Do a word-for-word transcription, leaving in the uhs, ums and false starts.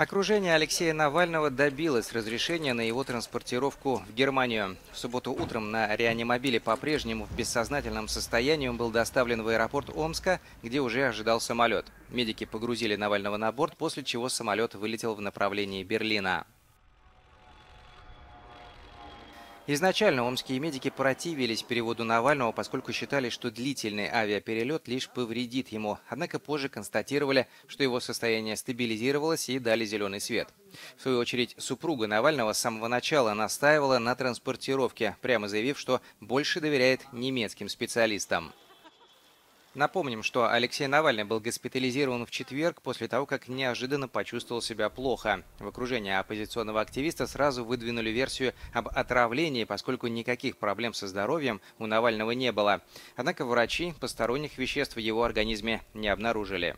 Окружение Алексея Навального добилось разрешения на его транспортировку в Германию. В субботу утром на реанимобиле по-прежнему в бессознательном состоянии он был доставлен в аэропорт Омска, где уже ожидал самолет. Медики погрузили Навального на борт, после чего самолет вылетел в направлении Берлина. Изначально омские медики противились переводу Навального, поскольку считали, что длительный авиаперелет лишь повредит ему. Однако позже констатировали, что его состояние стабилизировалось, и дали зеленый свет. В свою очередь, супруга Навального с самого начала настаивала на транспортировке, прямо заявив, что больше доверяет немецким специалистам. Напомним, что Алексей Навальный был госпитализирован в четверг после того, как неожиданно почувствовал себя плохо. В окружении оппозиционного активиста сразу выдвинули версию об отравлении, поскольку никаких проблем со здоровьем у Навального не было. Однако врачи посторонних веществ в его организме не обнаружили.